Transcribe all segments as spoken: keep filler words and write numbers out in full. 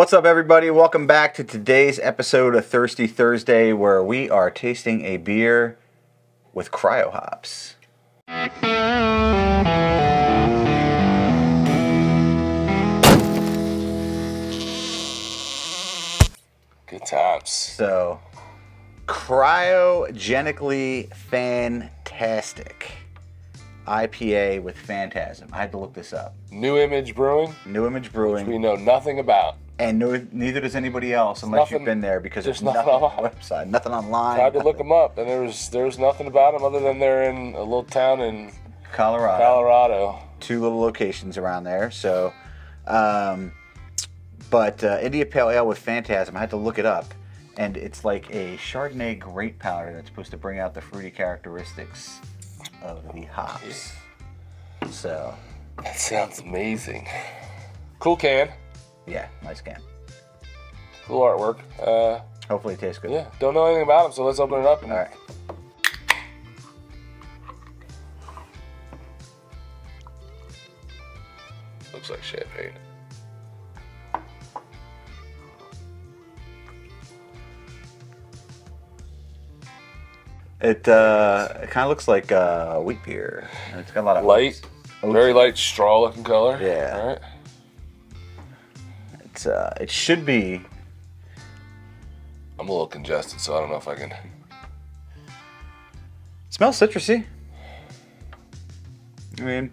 What's up, everybody? Welcome back to today's episode of Thirsty Thursday, where we are tasting a beer with cryo hops. Good times. So, cryogenically fantastic I P A with Phantasm. I had to look this up. New Image Brewing. New Image Brewing. Which we know nothing about. And no, neither does anybody else, unless nothing, you've been there, because there's, there's nothing, nothing on the website, nothing online. Tried to nothing. look them up, and there's there's nothing about them other than they're in a little town in Colorado. Colorado. Two little locations around there. So, um, but uh, India Pale Ale with Phantasm. I had to look it up, and it's like a Chardonnay grape powder that's supposed to bring out the fruity characteristics of the hops. Yeah. So. That sounds amazing. Cool can. Yeah, nice can. Cool artwork. Uh, Hopefully it tastes good. Yeah, don't know anything about them, so let's open it up. And all right. Looks like champagne. It, uh, it kind of looks like uh, wheat beer. It's got a lot of light, oats. very light straw-looking color. Yeah. All right. Uh, it should be. I'm a little congested, so I don't know if I can. It smells citrusy. I mean,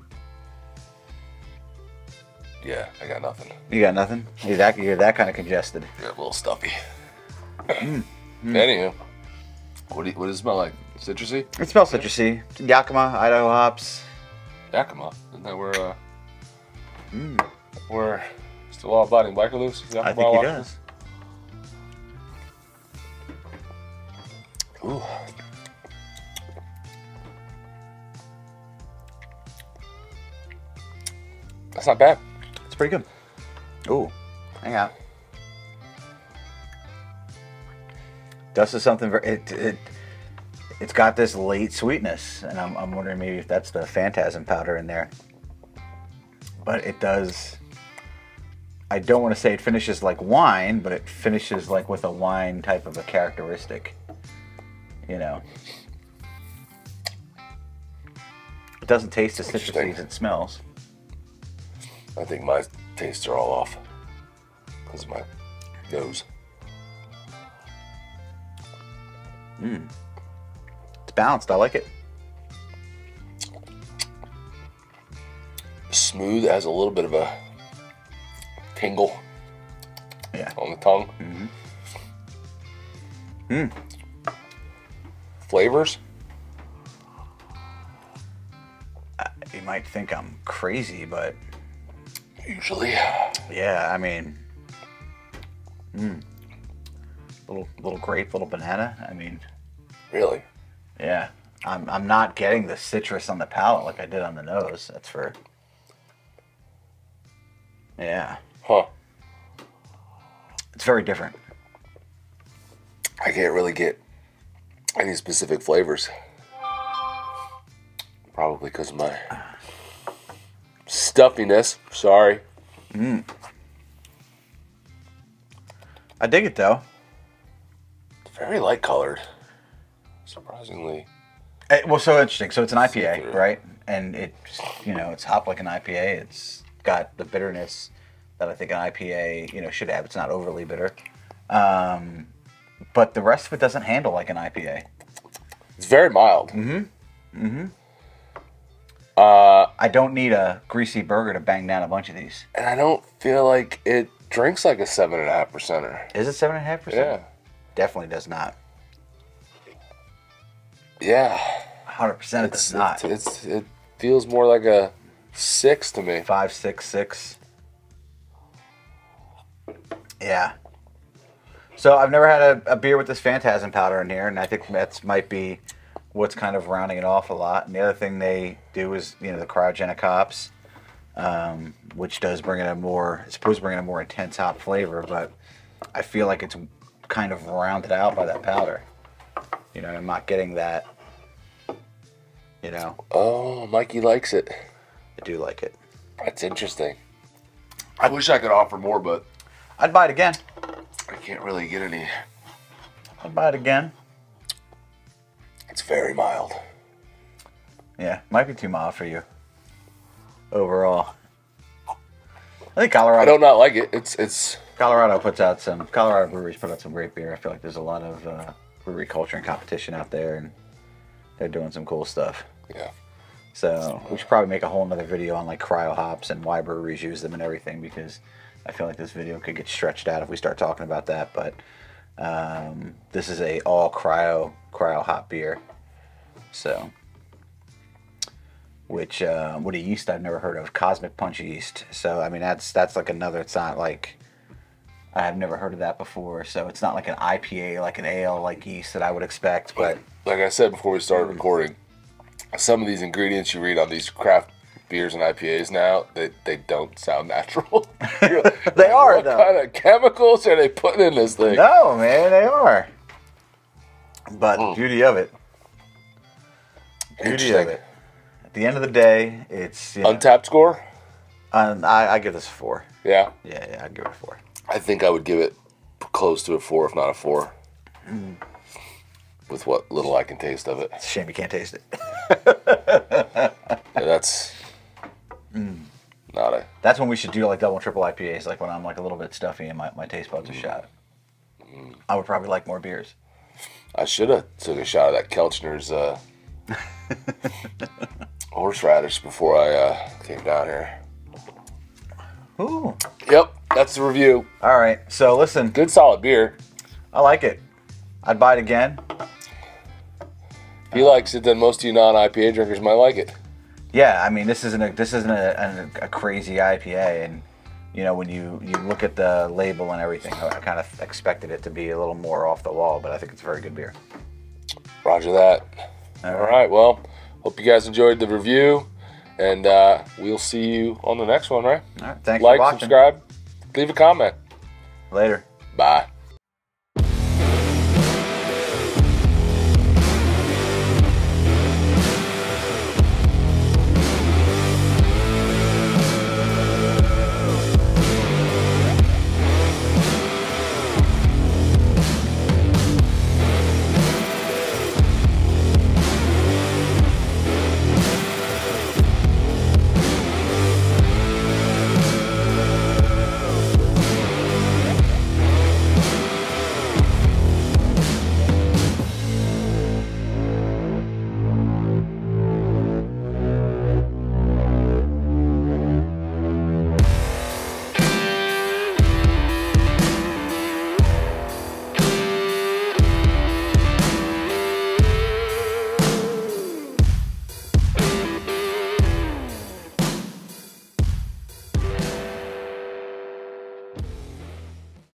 yeah, I got nothing. You got nothing? You're that, you're that kind of congested. You're a little stuffy. Mm. Mm. Anywho, what, do you, what does it smell like? Citrusy? It smells citrusy. Yakima, Idaho hops. Yakima? Isn't that where. Uh, mm. Where. The law abiding biker loose? Is that I think he does. Ooh. That's not bad. It's pretty good. Ooh, hang out. Dust is something very. It, it, it's got this late sweetness, and I'm, I'm wondering maybe if that's the Phantasm powder in there. But it does. I don't want to say it finishes like wine, but it finishes like with a wine type of a characteristic, you know. It doesn't taste as citrusy as it smells. I think my tastes are all off because of my nose. Mm. It's balanced. I like it. Smooth, has a little bit of a tingle, yeah, on the tongue. Mm-hmm. Mm. Flavors. Uh, you might think I'm crazy, but usually, yeah. I mean, mm. little little grape, little banana. I mean, really, yeah. I'm I'm not getting the citrus on the palate like I did on the nose. That's for, yeah. Huh. It's very different. I can't really get any specific flavors. Probably because of my stuffiness. Sorry. Mm. I dig it though. It's very light colored. Surprisingly. It, well, so interesting. So it's an I P A, right? And it, you know, it's hopped like an I P A. It's got the bitterness that I think an I P A, you know, should have. It's not overly bitter. Um, but the rest of it doesn't handle like an I P A. It's very mild. Mm-hmm. Mm-hmm. Uh, I don't need a greasy burger to bang down a bunch of these. And I don't feel like it drinks like a seven and a half percenter. Is it seven and a half percent? Yeah. Definitely does not. Yeah. one hundred percent it does not. It's, it's, it feels more like a six to me. Five, six, six. Yeah. So I've never had a, a beer with this Phantasm powder in here, and I think that's might be what's kind of rounding it off a lot. And the other thing they do is, you know, the cryogenic hops, um, which does bring in a more, it's supposed to bring in a more intense hop flavor, but I feel like it's kind of rounded out by that powder. You know, I'm not getting that, you know. Oh, Mikey likes it. I do like it. That's interesting. I wish I could offer more, but I'd buy it again. I can't really get any. I'd buy it again. It's very mild. Yeah, might be too mild for you overall. I think Colorado. I don't not like it. It's it's. Colorado puts out some. Colorado breweries put out some great beer. I feel like there's a lot of uh, brewery culture and competition out there, and they're doing some cool stuff. Yeah. So we should probably make a whole another video on like cryo hops and why breweries use them and everything, because I feel like this video could get stretched out if we start talking about that. But um, this is a all cryo cryo hop beer. So. Which, uh, what a yeast I've never heard of, Cosmic Punch yeast. So, I mean, that's that's like another, it's not like, I have never heard of that before. So it's not like an I P A, like an ale, like yeast that I would expect. But like I said before we started recording, some of these ingredients you read on these craft beers and I P As now, they, they don't sound natural. They like, are, what though. What kind of chemicals are they putting in this thing? No, man, they are. But mm. the beauty of it. Beauty of it. At the end of the day, it's you know, Untappd score. Um, I, I give this a four. Yeah, yeah, yeah. I'd give it a four. I think I would give it close to a four, if not a four, mm. with what little I can taste of it. It's a shame you can't taste it. yeah, that's mm. not a. That's when we should do like double and triple I P As. Like when I'm like a little bit stuffy and my, my taste buds mm. are shot. Mm. I would probably like more beers. I should have took a shot of that Kelchner's. Uh, horseradish before I uh, came down here. Ooh. Yep, that's the review. All right, so listen. Good solid beer. I like it. I'd buy it again. If he um, likes it, then most of you non-I P A drinkers might like it. Yeah, I mean, this isn't a this isn't a, a, a crazy I P A, and you know when you you look at the label and everything, I kind of expected it to be a little more off the wall, but I think it's a very good beer. Roger that. All right. All right, well. Hope you guys enjoyed the review, and uh, we'll see you on the next one, right? All right, thanks for watching. Like, subscribe, leave a comment. Later. Bye.